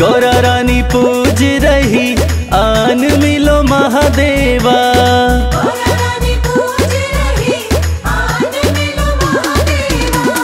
गौरा रानी पूज रही, आन मिलो महादेवा। गौरा रानी पूज रही, आन मिलो महादेवा।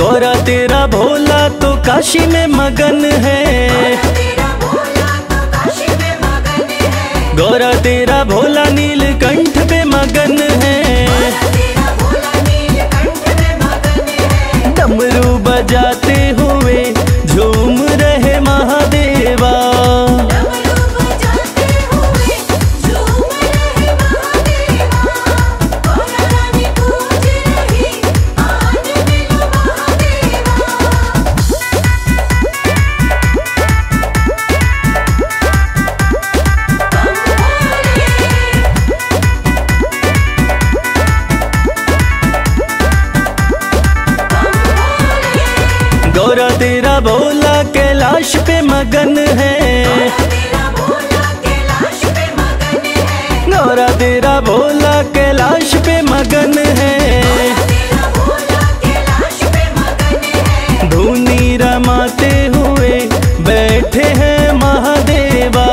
गौरा तेरा भोला तो काशी में मगन है। गौरा तेरा भोला नीलकंठ पे मगन है। डमरू बजाते हुए झूम रहे महादेवा। गौरा तेरा भोला कैलाश पे मगन है। गौरा तेरा भोला कैलाश पे मगन है। धूनी रमाते हुए बैठे हैं महादेवा।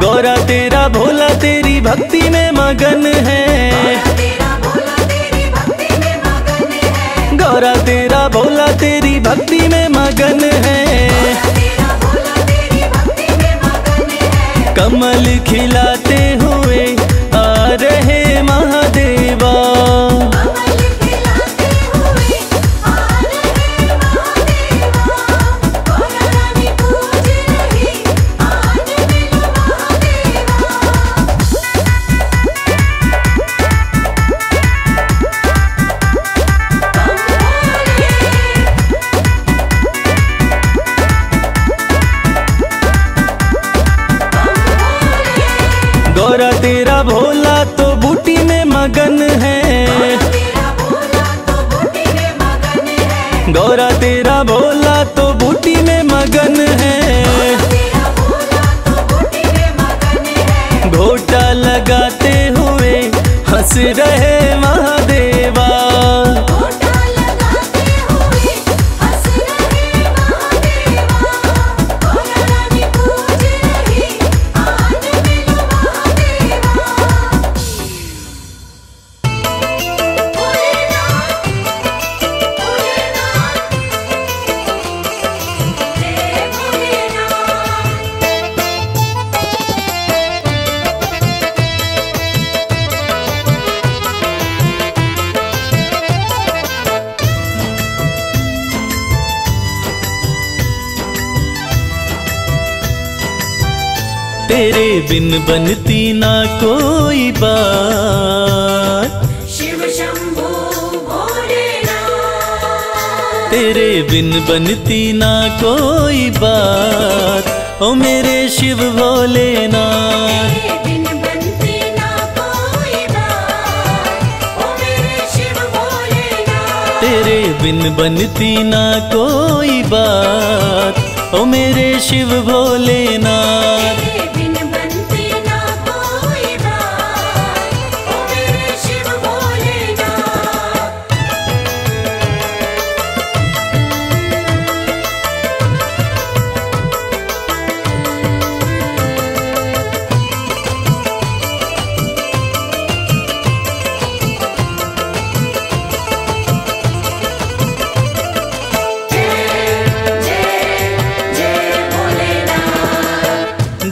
गौरा तेरा भोला तेरी भक्ति में मगन है। गौरा तेरा भोला तेरी भक्ति में मगन है। कमल खिलाते हुए आ रहे महादेवा। गौरा तेरा भोला तो बूटी में मगन है। गौरा तेरा भोला तो बूटी में मगन है। घोटा लगाते हुए हंस रहे महादेवा। तेरे बिन बनती ना कोई बात, शिव शम्भू भोलेनाथ। तेरे बिन बनती ना कोई बात, ओ मेरे शिव भोलेनाथ। तेरे बिन बनती ना कोई बात, ओ मेरे शिव भोलेनाथ। तेरे बिन बनती ना कोई बात, ओ मेरे शिव भोलेनाथ।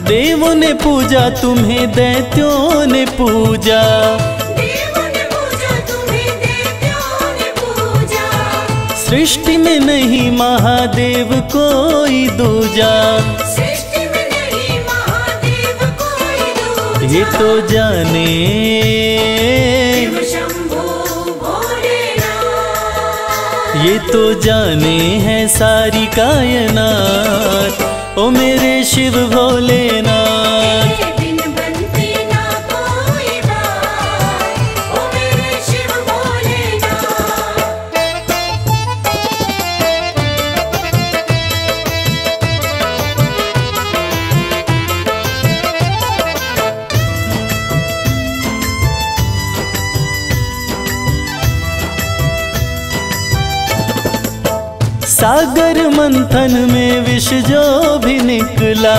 देवों ने पूजा तुम्हें, दैत्यों ने पूजा। देवों ने पूजा तुम्हें, दैत्यों ने पूजा। सृष्टि में नहीं महादेव कोई दूजा, सृष्टि में नहीं महादेव कोई दूजा। ये तो जाने शिव शंभू भोलेनाथ, ये तो जाने हैं सारी कायनात। ओ मेरे शिव भोलेनाथ, सागर मंथन में विष जो भी निकला,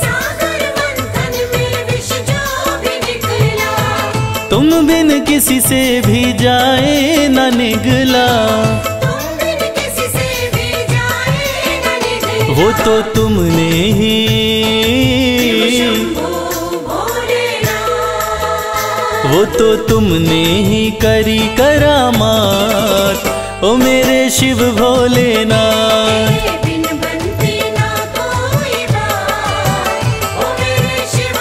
सागर मंथन में विष जो भी निकला। तुम बिन किसी से भी जाए न निगला, तुम बिन किसी से भी जाए न निगला। वो तो तुमने ही करी करामात। ओ मेरे शिव भोलेनाथ, तेरे बिन बनती ना कोई बात। ओ मेरे शिव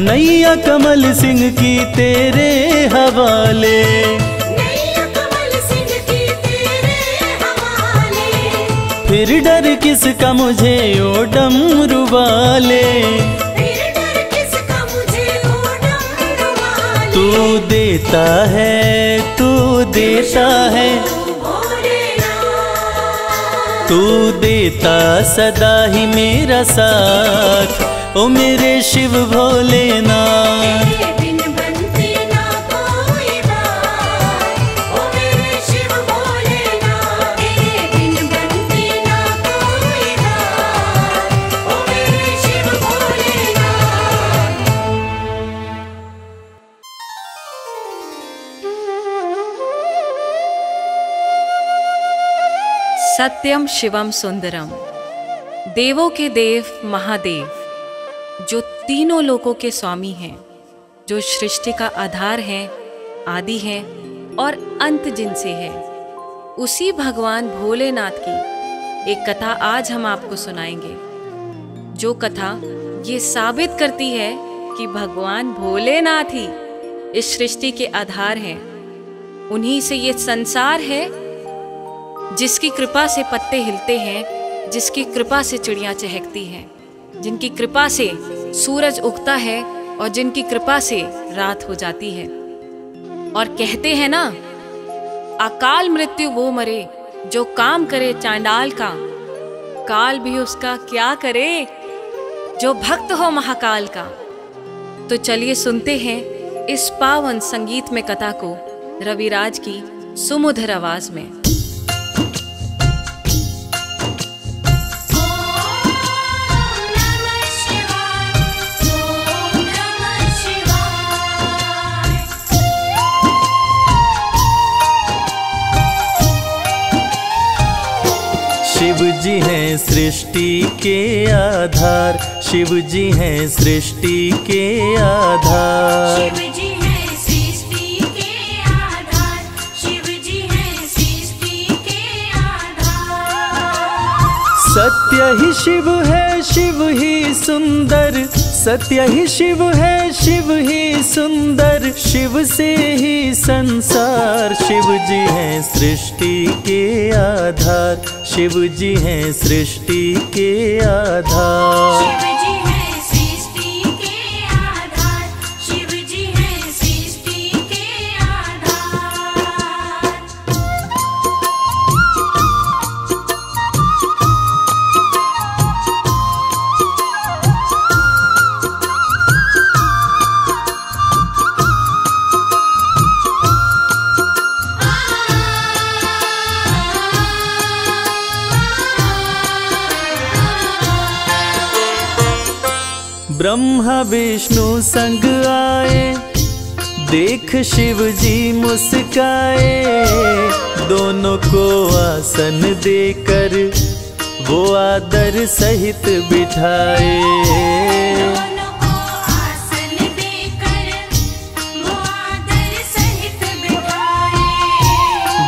नैया कमल सिंह की तेरे हवाले, नैया कमल सिंह की तेरे हवाले। फिर डर किसका मुझे ओ डमरू वाले, फिर डर किसका मुझे ओ डमरू वाले। तू देता है सदा ही मेरा साथ। ओ मेरे शिव भोलेनाथ, तेरे बिन बनती ना कोई बात। ओ मेरे शिव भोलेनाथ, तेरे बिन बनती ना कोई बात। ओ मेरे शिव भोलेनाथ। सत्यम शिवम सुंदरम, देवों के देव महादेव जो तीनों लोकों के स्वामी हैं, जो सृष्टि का आधार हैं, आदि हैं और अंत जिनसे है, उसी भगवान भोलेनाथ की एक कथा आज हम आपको सुनाएंगे, जो कथा ये साबित करती है कि भगवान भोलेनाथ ही इस सृष्टि के आधार हैं, उन्हीं से ये संसार है, जिसकी कृपा से पत्ते हिलते हैं, जिसकी कृपा से चिड़ियाँ चहकती हैं, जिनकी कृपा से सूरज उगता है और जिनकी कृपा से रात हो जाती है। और कहते हैं ना, अकाल मृत्यु वो मरे जो काम करे चांडाल का, काल भी उसका क्या करे जो भक्त हो महाकाल का। तो चलिए सुनते हैं इस पावन संगीत में कथा को रविराज की सुमधुर आवाज में। शिव जी हैं सृष्टि के आधार, शिव जी हैं सृष्टि के आधार, शिव जी हैं सृष्टि के आधार, शिव जी हैं सृष्टि के आधार। सत्य ही शिव है, शिव ही सुंदर, सत्य ही शिव है, शिव ही सुंदर। शिव से ही संसार, शिव जी हैं सृष्टि के आधार, शिव जी हैं सृष्टि के आधार, शिव जी हैं सृष्टि के आधार, शिव जी हैं सृष्टि के ब्रह्मा विष्णु संग आए, देख शिव जी मुस्काए। दोनों को आसन देकर वो आदर सहित बिठाए।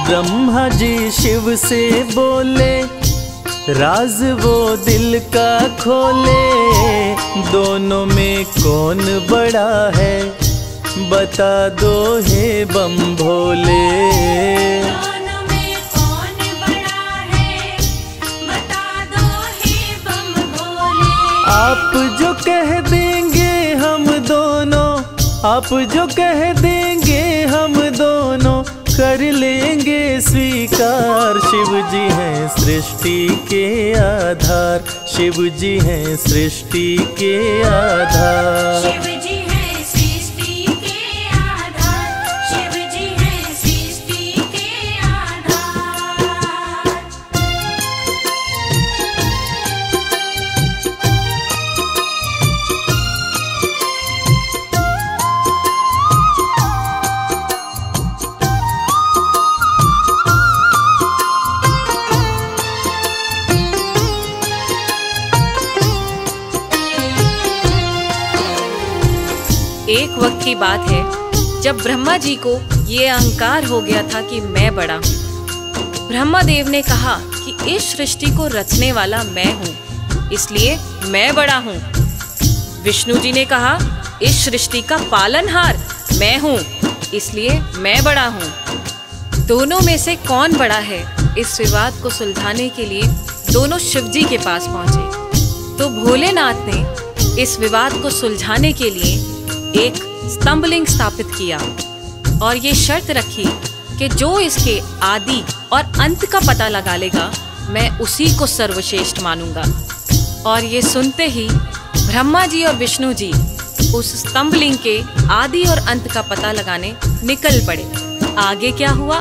ब्रह्मा जी शिव से बोले, राज वो दिल का खोले। दोनों में कौन बड़ा है, बता दो हे बम भोले। दोनों में कौन बड़ा है, बता दो हे बम भोले। आप जो कह देंगे हम दोनों, आप जो कह देंगे हम दोनों, कर लेंगे स्वीकार। शिव जी हैं सृष्टि के आधार, शिव जी हैं सृष्टि के आधार, शिव जी हैं सृष्टि के आधार, शिव जी हैं सृष्टि के एक वक्त की बात है जब ब्रह्मा जी को ये अहंकार हो गया था कि मैं बड़ा हूँ। ब्रह्मा देव ने कहा कि इस सृष्टि को रचने वाला मैं हूँ, इसलिए मैं बड़ा हूँ। विष्णु जी ने कहा इस सृष्टि का पालनहार मैं हूँ, इसलिए मैं बड़ा हूँ। दोनों में से कौन बड़ा है, इस विवाद को सुलझाने के लिए दोनों शिव जी के पास पहुँचे। तो भोलेनाथ ने इस विवाद को सुलझाने के लिए एक स्तंभलिंग स्थापित किया और ये शर्त रखी कि जो इसके आदि और अंत का पता लगा लेगा, मैं उसी को सर्वश्रेष्ठ मानूंगा। और ये सुनते ही ब्रह्मा जी और विष्णु जी उस स्तंभलिंग के आदि और अंत का पता लगाने निकल पड़े। आगे क्या हुआ?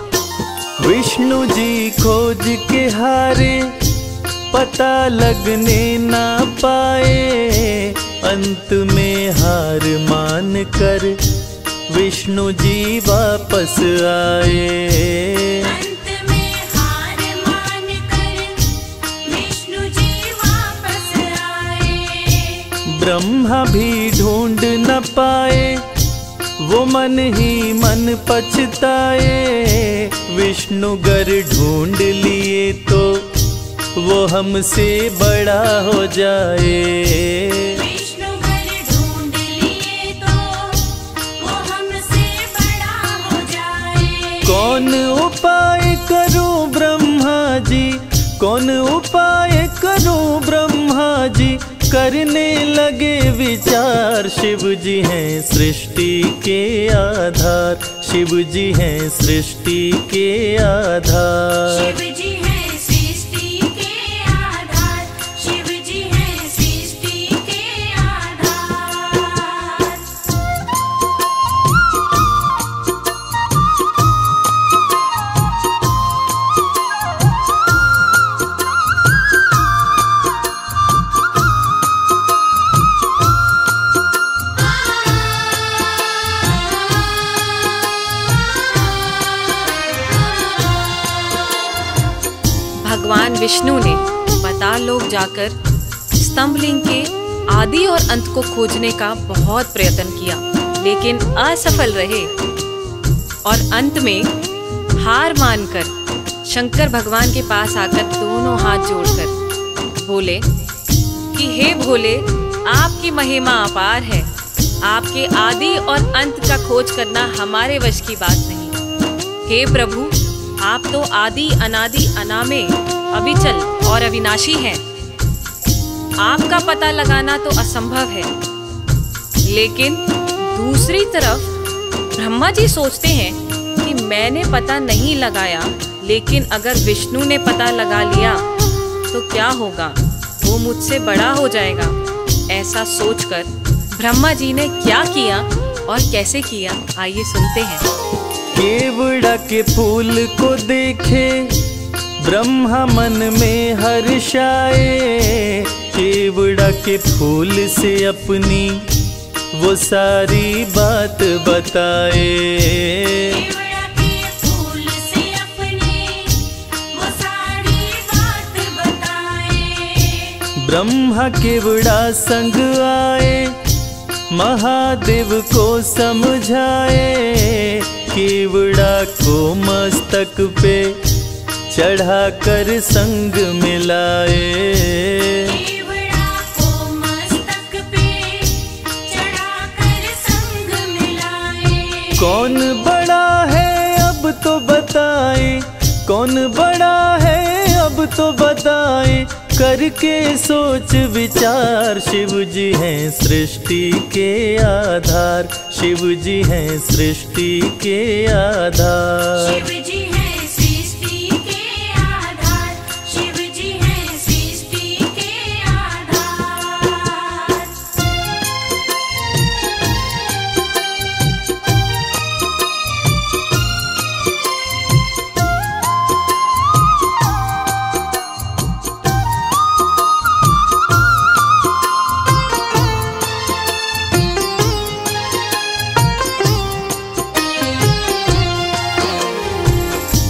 विष्णु जी खोज के हारे, पता लगने ना पाए। अंत में हार मान कर विष्णु जी वापस आए। अंत में हार मान कर विष्णु जी वापस आए। ब्रह्मा भी ढूंढ न पाए, वो मन ही मन पछताए। विष्णु गर ढूंढ लिए तो वो हमसे बड़ा हो जाए। कौन उपाय करूं ब्रह्मा जी, कौन उपाय करूं ब्रह्मा जी, करने लगे विचार। शिव जी हैं सृष्टि के आधार, शिव जी हैं सृष्टि के आधार, शिव जी हैं सृष्टि के आधार, शिव जी हैं सृष्टि के आधार। भगवान विष्णु ने बताल लोक जाकर स्तंभलिंग के आदि और अंत को खोजने का बहुत प्रयत्न किया, लेकिन असफल रहे। और अंत में हार मानकर शंकर भगवान के पास आकर दोनों हाथ जोड़कर बोले कि हे भोले, आपकी महिमा अपार है। आपके आदि और अंत का खोज करना हमारे वश की बात नहीं। हे प्रभु, आप तो आदि अनादि अनामे अविचल और अविनाशी हैं। आपका पता लगाना तो असंभव है। लेकिन दूसरी तरफ ब्रह्मा जी सोचते हैं कि मैंने पता नहीं लगाया, लेकिन अगर विष्णु ने पता लगा लिया तो क्या होगा, वो मुझसे बड़ा हो जाएगा। ऐसा सोचकर ब्रह्मा जी ने क्या किया और कैसे किया, आइए सुनते हैं। केवड़ा के फूल को देखे, ब्रह्मा मन में हर्ष आए। चिवड़ा के फूल से अपनी वो सारी बात बताए, चिवड़ा के फूल से अपनी वो सारी बात बताए। ब्रह्मा केवड़ा संग आए, महादेव को समझाए, केवड़ा को मस्तक पे चढ़ा कर संग मिलाए, केवड़ा को मस्तक पे चढ़ा कर संग मिलाए। कौन बड़ा है अब तो बताए, कौन बड़ा है अब तो बताए, करके सोच विचार। शिव जी हैं सृष्टि के आधार, शिव जी हैं सृष्टि के आधार।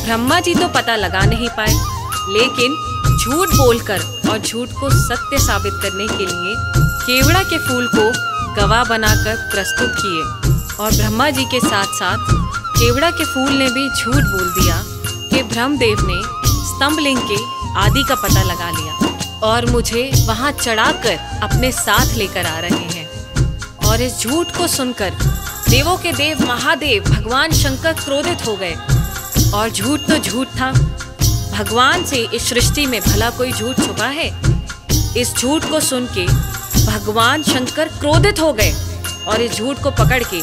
ब्रह्मा जी तो पता लगा नहीं पाए, लेकिन झूठ बोलकर और झूठ को सत्य साबित करने के लिए केवड़ा के फूल को गवाह बनाकर प्रस्तुत किए। और ब्रह्मा जी के साथ साथ केवड़ा के फूल ने भी झूठ बोल दिया कि ब्रह्मदेव ने स्तंभलिंग के आदि का पता लगा लिया और मुझे वहां चढ़ाकर अपने साथ लेकर आ रहे हैं। और इस झूठ को सुनकर देवों के देव महादेव भगवान शंकर क्रोधित हो गए। और झूठ तो झूठ था, भगवान से इस सृष्टि में भला कोई झूठ छुपा है? इस झूठ को सुन के भगवान शंकर क्रोधित हो गए और इस झूठ को पकड़ के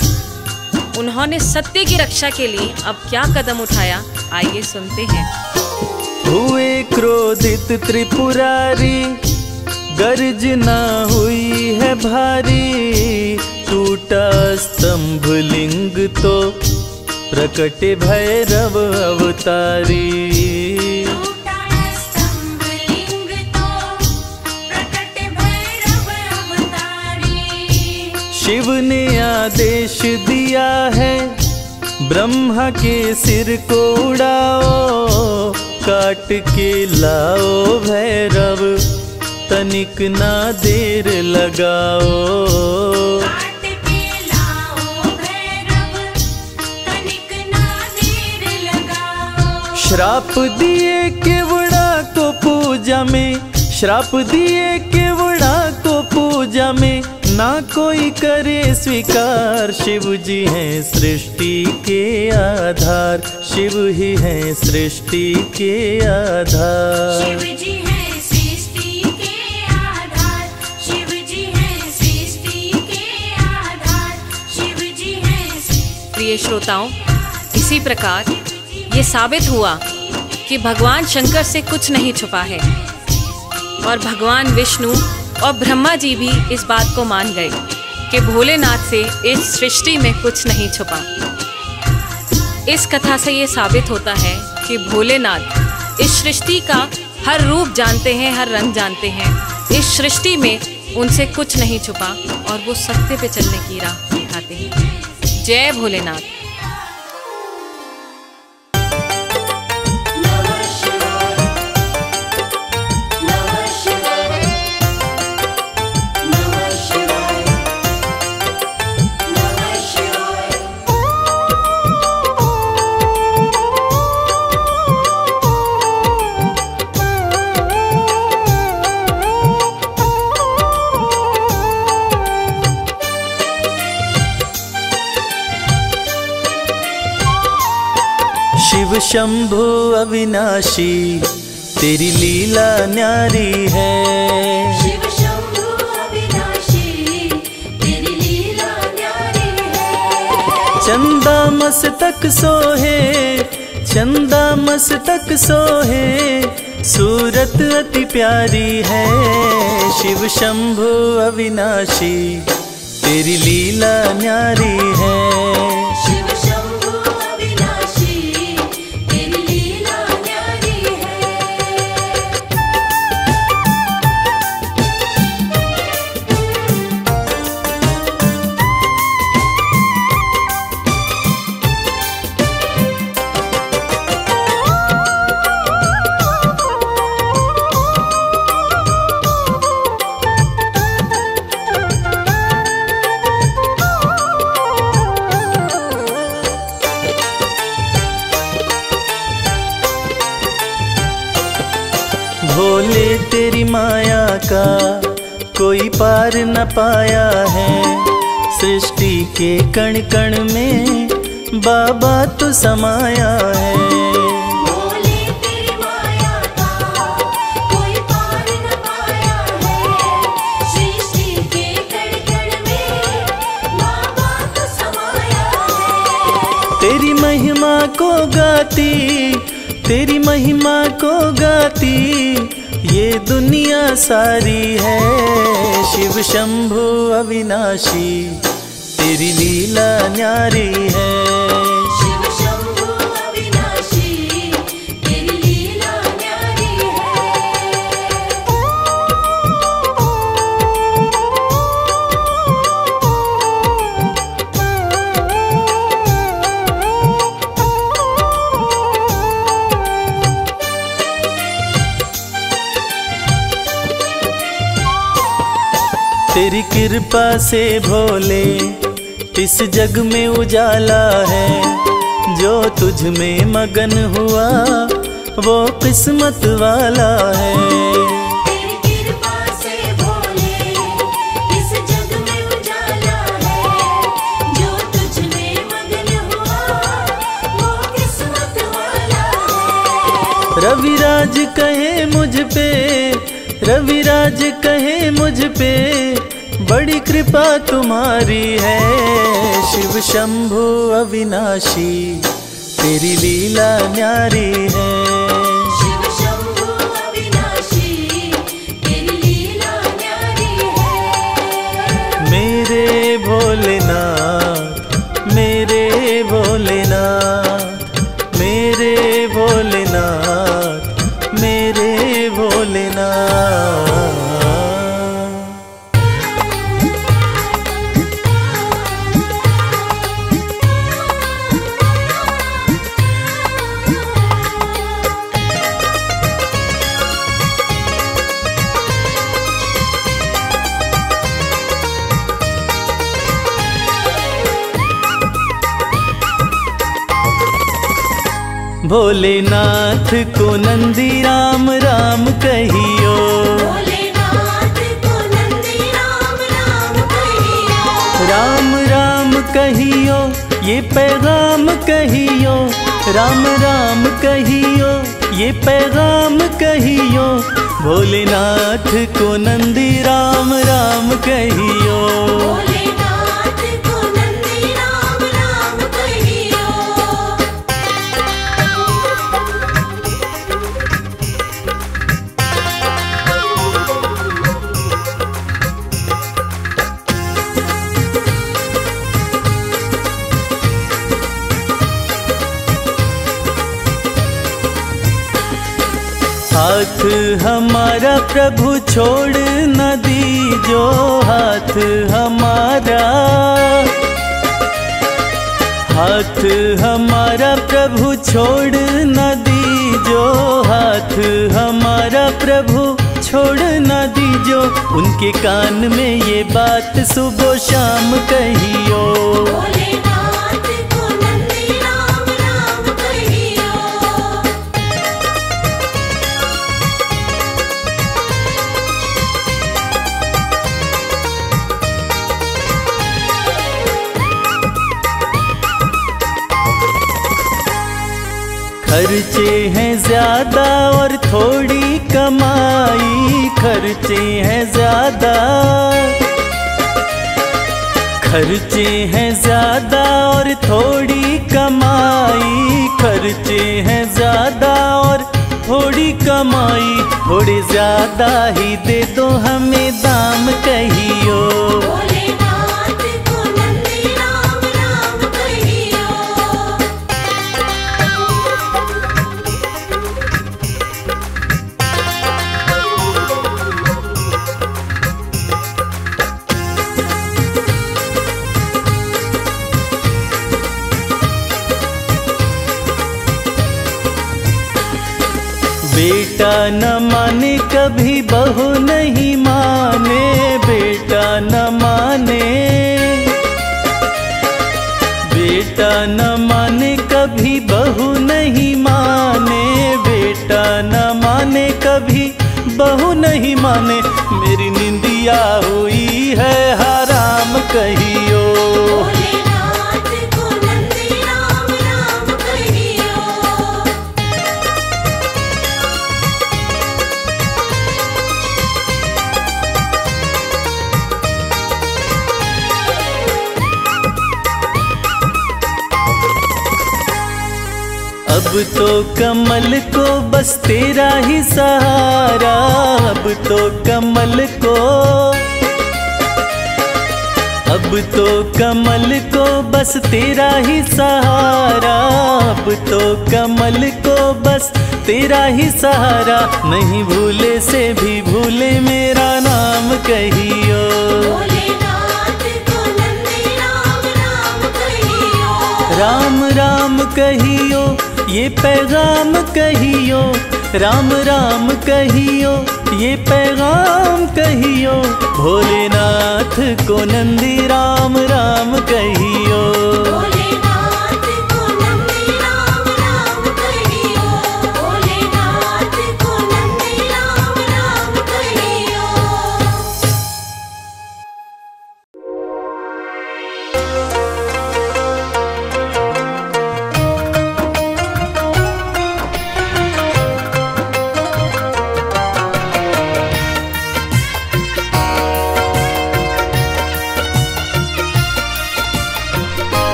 उन्होंने सत्य की रक्षा के लिए अब क्या कदम उठाया, आइए सुनते हैं। हुए क्रोधित त्रिपुरारी, गर्जना हुई है भारी, टूटा स्तंभलिंग तो प्रकटे भैरव अवतारी, टूटा स्तंभलिंग तो प्रकटे भैरव अवतारी। शिव ने आदेश दिया है, ब्रह्मा के सिर को उड़ाओ, काट के लाओ भैरव, तनिक ना देर लगाओ। श्राप दिए केवड़ा को पूजा में, श्राप दिए केवड़ा को पूजा में, ना कोई करे स्वीकार। शिव जी हैं सृष्टि के आधार, शिव ही हैं सृष्टि के आधार। शिव जी हैं सृष्टि के आधार, शिव जी हैं सृष्टि के आधार, शिव जी हैं। प्रिय श्रोताओं, इसी प्रकार ये साबित हुआ कि भगवान शंकर से कुछ नहीं छुपा है और भगवान विष्णु और ब्रह्मा जी भी इस बात को मान गए कि भोलेनाथ से इस सृष्टि में कुछ नहीं छुपा। इस कथा से ये साबित होता है कि भोलेनाथ इस सृष्टि का हर रूप जानते हैं, हर रंग जानते हैं। इस सृष्टि में उनसे कुछ नहीं छुपा और वो सत्य पे चलने की राह दिखाते हैं। जय भोलेनाथ। शिव शंभू अविनाशी, तेरी लीला न्यारी है, शिव शंभू अविनाशी, तेरी लीला न्यारी है। चंदा मस्तक सोहे, चंदा मस्तक सोहे, सूरत अति प्यारी है। शिव शंभू अविनाशी, तेरी लीला न्यारी है। तेरी माया का कोई पार न पाया है। सृष्टि के कण कण में बाबा तो समाया है। तेरी महिमा को गाती, तेरी महिमा को गाती ये दुनिया सारी है। शिव शंभू अविनाशी तेरी लीला न्यारी है। शिव शंभू अविनाशी तेरी लीला न्यारी है। तेरी कृपा से भोले इस जग में उजाला है। जो तुझ में मगन हुआ वो किस्मत वाला है। तेरी कृपा से भोले इस जग में उजाला है। जो तुझ में मगन हुआ वो किस्मत वाला है। रविराज कहे मुझ पे, रविराज कहे मुझ पे बड़ी कृपा तुम्हारी है। शिव शंभू अविनाशी तेरी लीला न्यारी है। शिव शंभू अविनाशी तेरी लीला न्यारी है। मेरे भोलेनाथ मेरे भोलेनाथ मेरे भोलेनाथ। भोलेनाथ को नंदी राम राम कहियो, भोलेनाथ को नंदी राम राम कहियो, राम राम कहियो ये पैगाम कहियो, राम राम कहियो ये पैगाम कहियो। भोलेनाथ को नंदी राम राम कहियो। हाथ हमारा प्रभु छोड़ न दीजो, हाथ हमारा प्रभु छोड़ न दीजो, हाथ हमारा प्रभु छोड़ न दीजो। उनके कान में ये बात सुबह शाम कहियो। खर्चे हैं ज्यादा और थोड़ी कमाई, खर्चे हैं ज्यादा, खर्चे हैं ज्यादा और थोड़ी कमाई, खर्चे हैं ज्यादा और थोड़ी कमाई। थोड़े ज्यादा ही दे दो हमें दाम कहियो। बेटा न माने कभी बहू नहीं माने, बेटा न माने, बेटा न माने कभी बहू नहीं माने, बेटा न माने कभी बहू नहीं माने, मेरी निंदिया हुई है हराम कहियो। अब तो कमल को बस तेरा ही सहारा, अब तो कमल को, अब तो कमल को बस तेरा ही सहारा, अब तो कमल को बस तेरा ही सहारा, नहीं भूले से भी भूले मेरा नाम कहियो। राम राम कहियो ये पैगाम कहियो, राम राम कहियो ये पैगाम कहियो, भोलेनाथ को नंदी राम राम कहियो।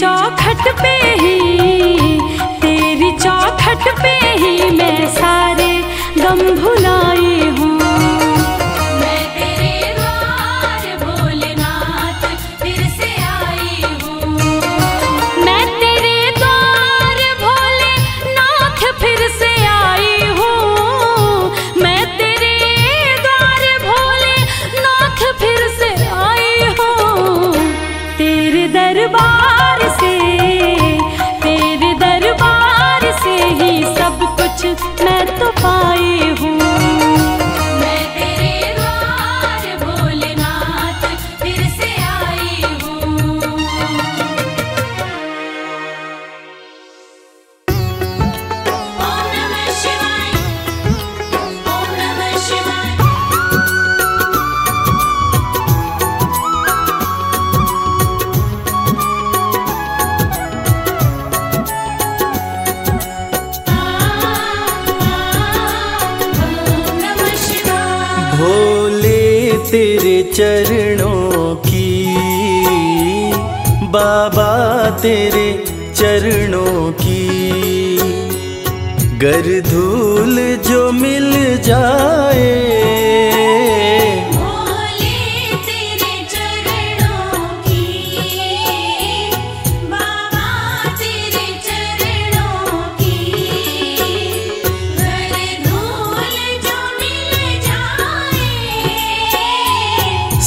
चौखट पे ही भोले तेरे चरणों की, बाबा तेरे चरणों की। गर धूल जो मिल जाए, भोले तेरे चरणों की, बाबा तेरे चरणों की। गर धूल जो मिल जाए,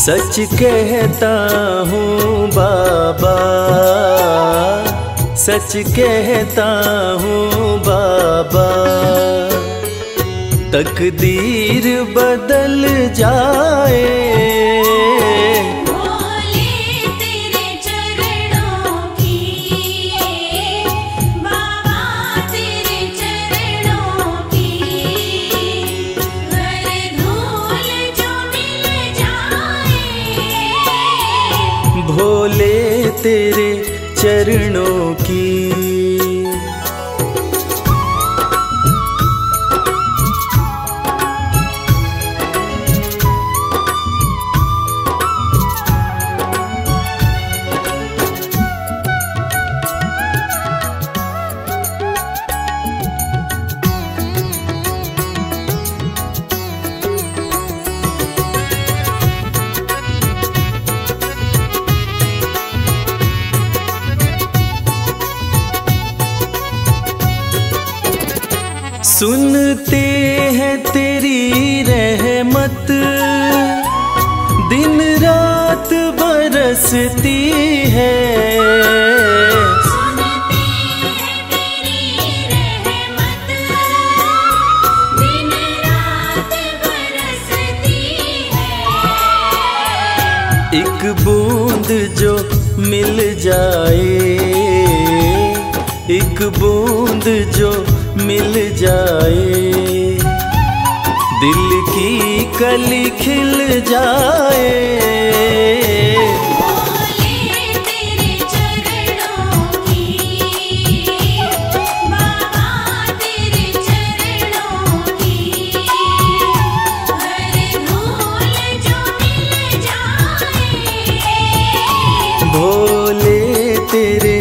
सच कहता हूँ बाबा, सच कहता हूँ बाबा। तकदीर बदल जाए, भोले तेरे चरणों की, बाबा तेरे चरणों की। गर धूल जो मिल जाए, भोले तेरे चरणों की। सुनते हैं तेरी रहमत, दिन रात बरसती है। सुनते हैं तेरी रहमत, दिन रात बरसती है। एक बूंद जो मिल जाए, एक बूंद जो मिल जाए, दिल की कली खिल जाए। भोले तेरे चरणों की, बाबा तेरे चरणों की। गर धूल जो मिल जाए, भोले तेरे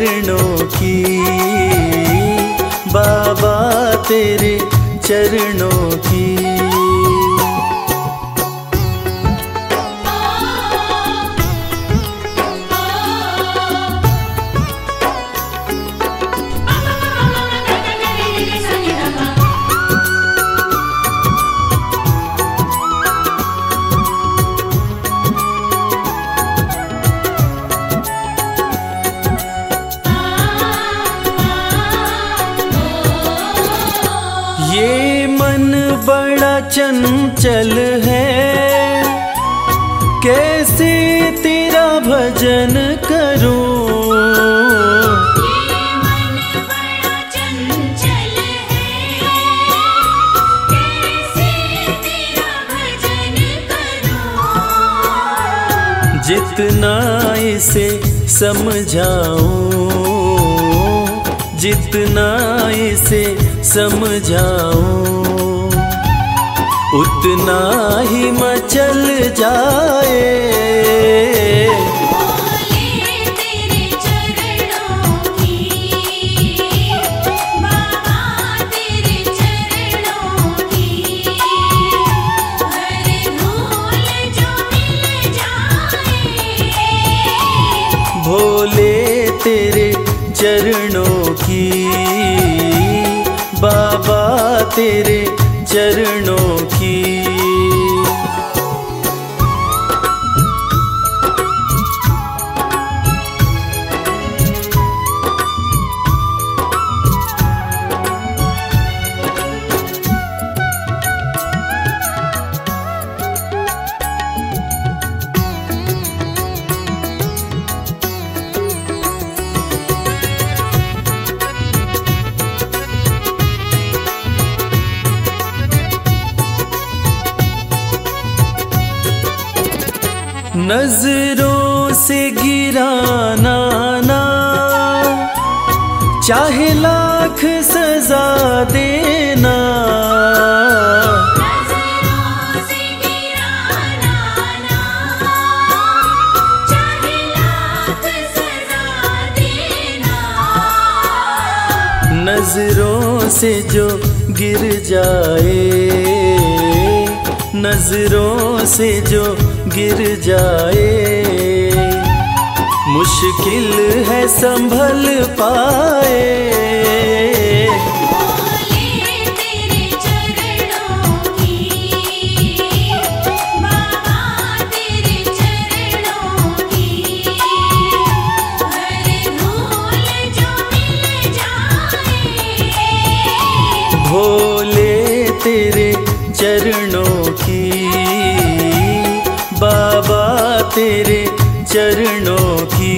चरणों की, बाबा तेरे चरणों की। चंचल है, कैसे तेरा भजन करूं। ये मन बड़ा चंचल है, कैसे तेरा भजन करूं। जितना इसे समझाऊं, जितना इसे समझाऊं, उतना ही मचल जाए। भोले तेरे चरणों की, बाबा तेरे चरणों की। गर धूल जो मिल जाए, भोले तेरे चरणों की, बाबा तेरे चरणों की। नजरों से गिराना ना, चाहे लाख सजा देना। नजरों से से जो गिर जाए, नजरों से जो गिर जाए, मुश्किल है संभल पाए। तेरे चरणों की बाबा, तेरे चरणों की।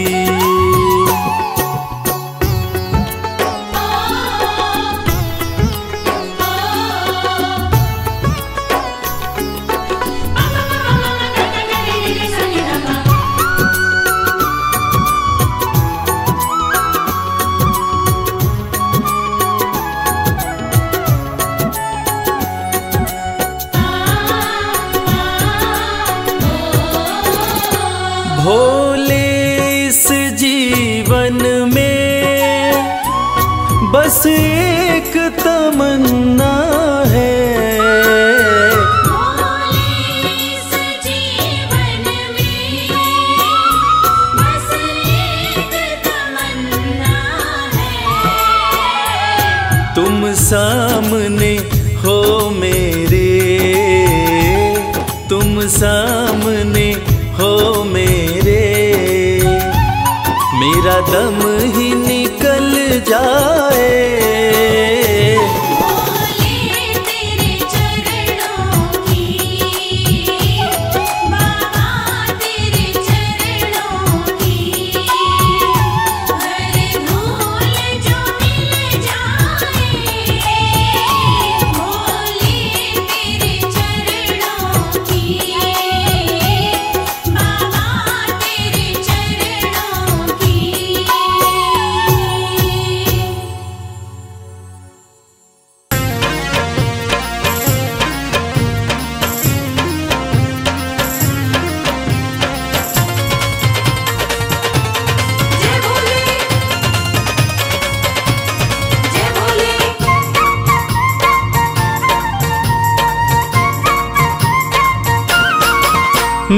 भोले इस जीवन में बस एक तमन्ना है, भोले इस जीवन में बस एक तमन्ना है। तुम सामने हो मेरे, तुम सामने हो मेरे, मेरा दम ही निकल जाए। भोले तेरे चरणों की बाबा, तेरे चरणों की, हर भूल जो मिल जाए। भोले तेरे चरणों की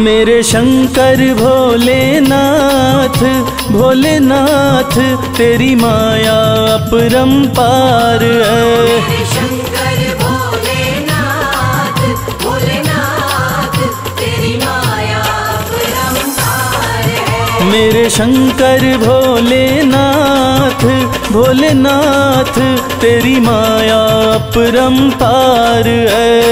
मेरे शंकर भोलेनाथ, भोलेनाथ तेरी माया अपरंपार है। शंकर भोलेनाथ, भोलेनाथ तेरी माया अपरंपार है। मेरे शंकर भोलेनाथ, भोलेनाथ तेरी माया अपरंपार है।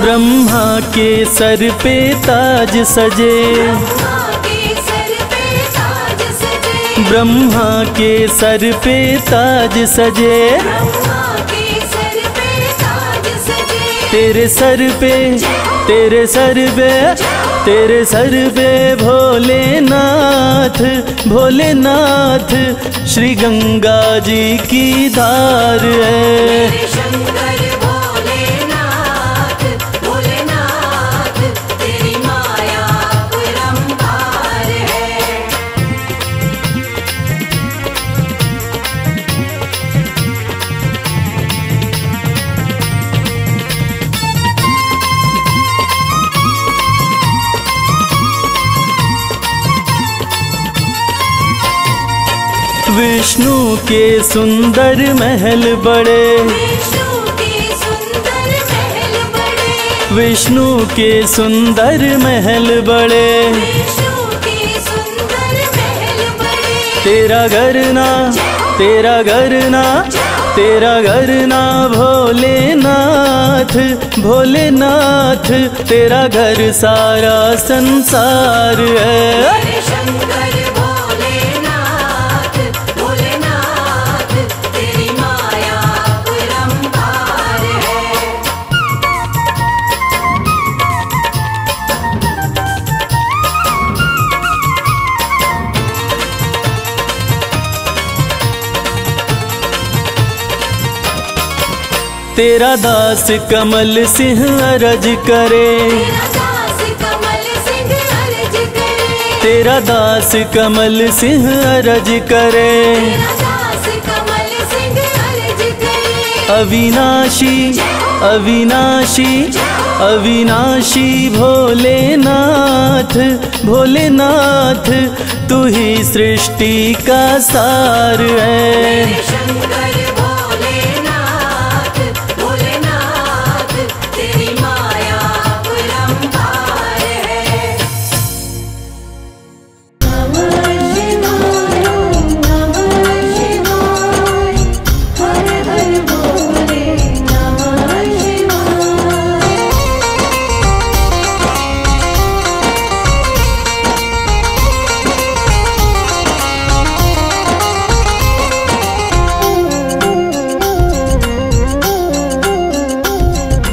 ब्रह्मा के सर पे ताज सजे, ब्रह्मा के सर पे ताज सजे, तेरे सर पे, तेरे सर पे, तेरे सर पे भोलेनाथ, भोलेनाथ श्री गंगा जी की धार है। विष्णु के सुंदर महल बड़े, विष्णु के सुंदर महल बड़े, तेरा घर ना, तेरा घर ना, तेरा घर ना भोलेनाथ, भोलेनाथ तेरा घर सारा संसार है। तेरा दास कमल सिंह अरज करे, तेरा दास कमल सिंह अरज करे, अविनाशी अविनाशी अविनाशी भोलेनाथ भोलेनाथ तू ही सृष्टि का सार है। भोलेनाथ भोलेनाथ तेरी माया परंपार है।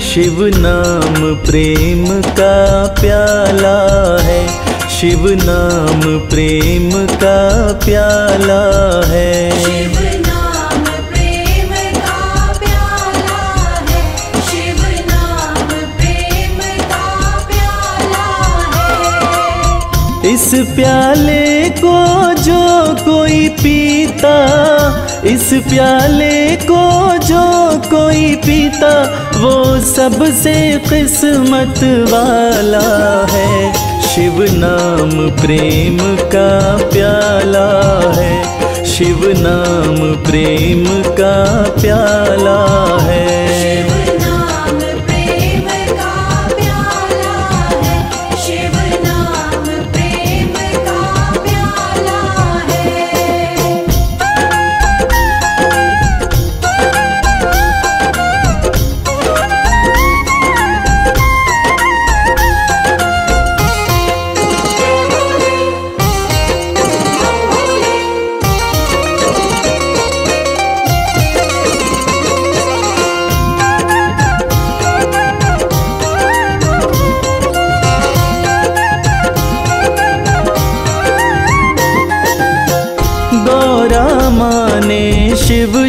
शिव नाम प्रेम का प्याला है, शिव नाम प्रेम का प्याला है, शिव नाम प्रेम का प्याला है, शिव नाम प्रेम का प्याला है। इस प्याले को जो कोई पीता, इस प्याले को जो कोई पीता वो सबसे किस्मत वाला है। शिव नाम प्रेम का प्याला है, शिव नाम प्रेम का प्याला है।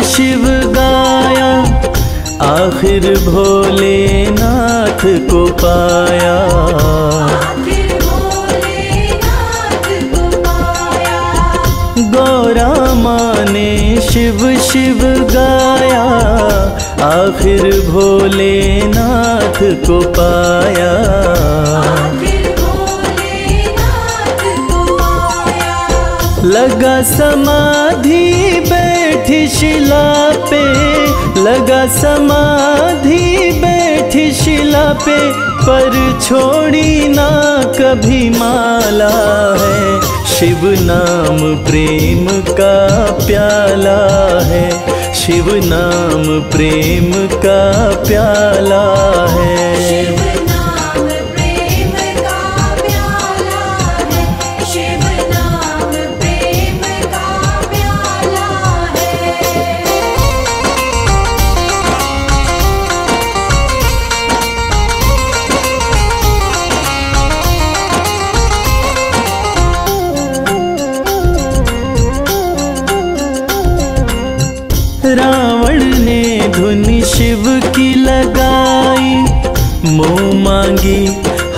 शिव गाया आखिर भोलेनाथ को पाया, आखिर भोलेनाथ को पाया। गौरा माँ ने शिव शिव गाया आखिर भोलेनाथ को पाया, आखिर भोलेनाथ को पाया। लगा समाधि बैठी शिला पे, लगा समाधि बैठी शिला पे, पर छोड़ी ना कभी माला है। शिव नाम प्रेम का प्याला है, शिव नाम प्रेम का प्याला है।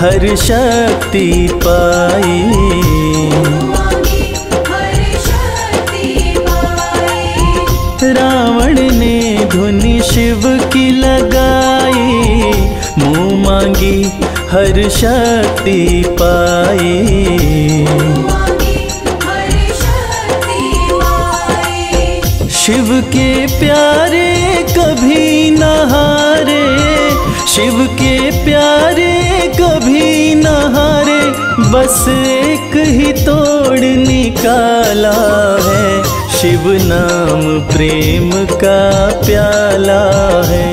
हर शक्ति पाई, हर शक्ति पाई। रावण ने धुनी शिव की लगाई, मुँह मांगी हर शक्ति पाई, हर शक्ति पाई। शिव के प्यारे कभी न हारे, शिव के प्यारे कभी न हारे, बस एक ही तोड़ निकाला है। शिव नाम प्रेम का प्याला है,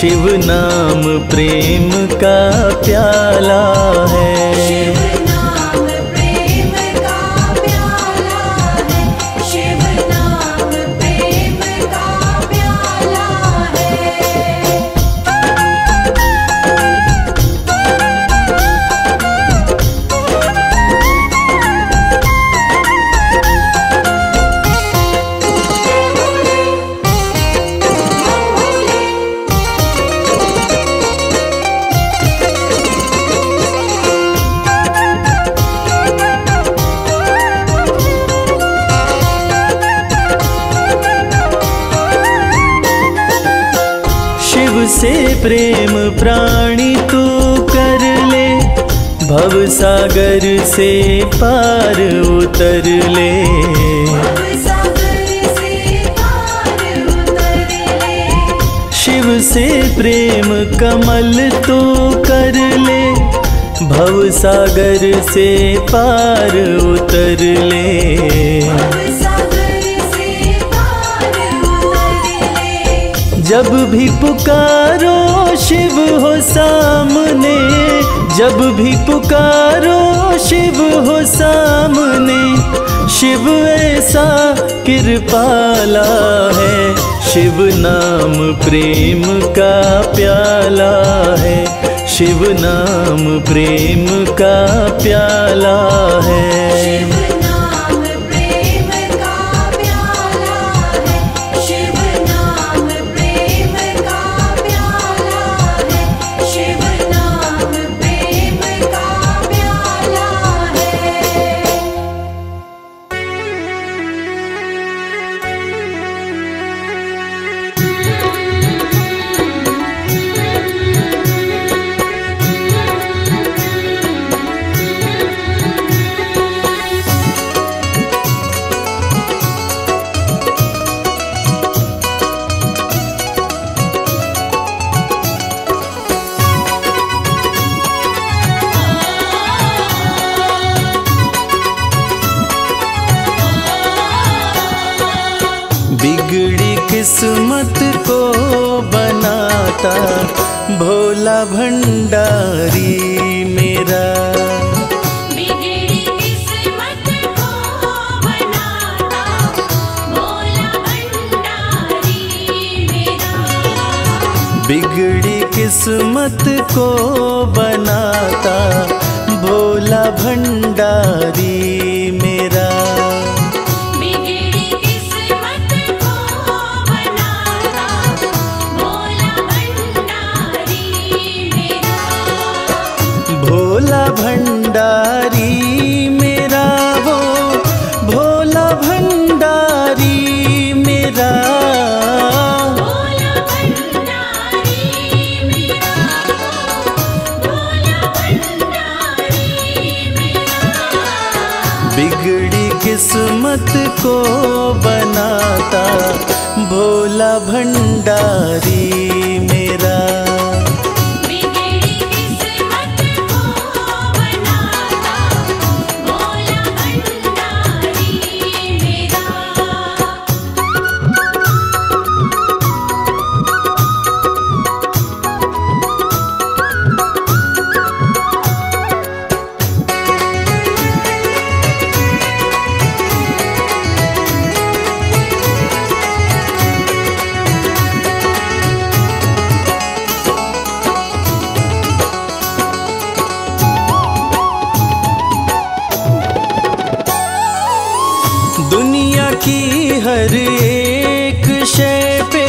शिव नाम प्रेम का प्याला है। प्रेम प्राणी तू कर ले, भवसागर से पार उतर ले। शिव से प्रेम कमल तू कर ले, भवसागर से पार उतर ले। जब भी पुकारो शिव हो सामने, जब भी पुकारो शिव हो सामने। शिव ऐसा कृपाला है, शिव नाम प्रेम का प्याला है, शिव नाम प्रेम का प्याला है। किस्मत को बनाता भोला भंडारी मेरा, बिगड़ी किस्मत को बनाता भोला भंडारी मेरा। बिगड़ी किस्मत को बनाता भोला भंडारी मेरा। भंडारी मेरा वो भोला भंडारी मेरा, भोला भंडारी मेरा, भोला भंडारी मेरा। बिगड़ी किस्मत को बनाता भोला भंडारी मेरा। हर एक शय पे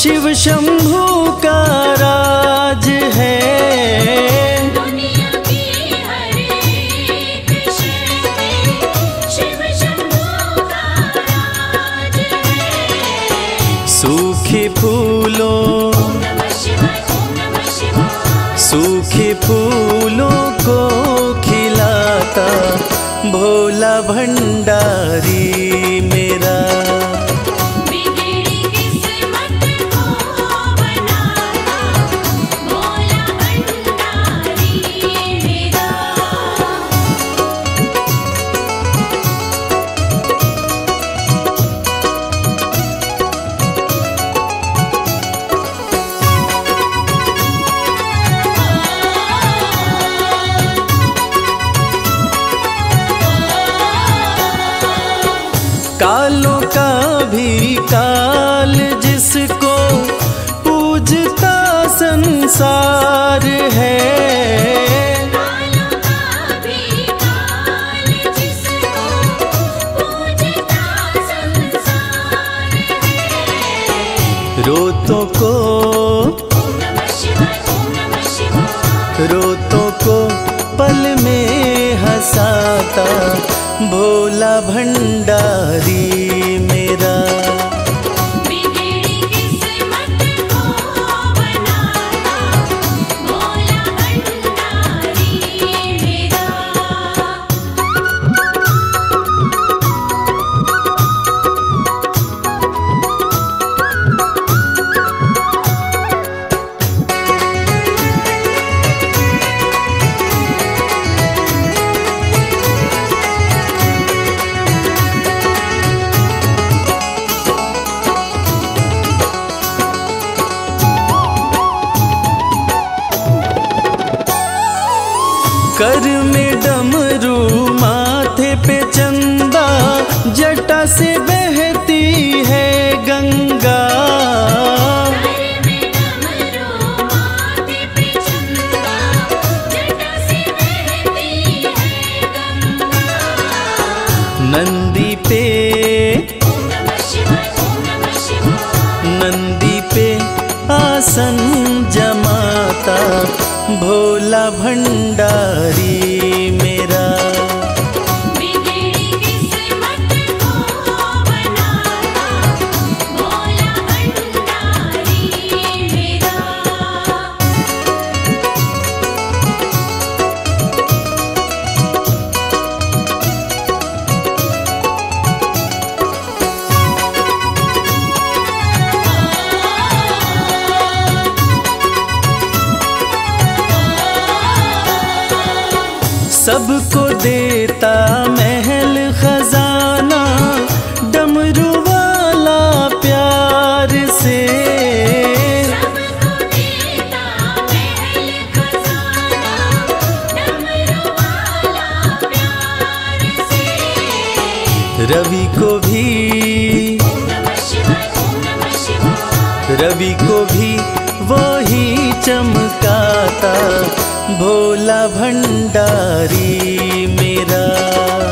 शिव शम्भू का राज है, दुनिया की हर एक शय पे शिव शम्भू का राज है। सूखे फूलों को खिलाता भोला भंडारी मेरा। बिगड़ी किस्मत को बनाता भोला भंडारी मेरा। कालों का भी काल जिसको पूजता संसार है, कालों का भी काल जिसको पूजता संसार है। रोतों को पल में हंसाता भोला भंडारी मेरा। बिगड़ी किस्मत को बनाता कर में डमरू माथे पे चंदा, जटा से बहती है गंगा। नंदी पे आसन जमाता भोला भंडारी मेरा। बिगड़ी किस्मत को बनाता भोला भंडारी मेरा। सबको देता महल खजाना डमरू वाला प्यार से। सबको देता महल खजाना डमरू वाला प्यार से। रवि को भी वही चमकाता भोला भंडारी मेरा।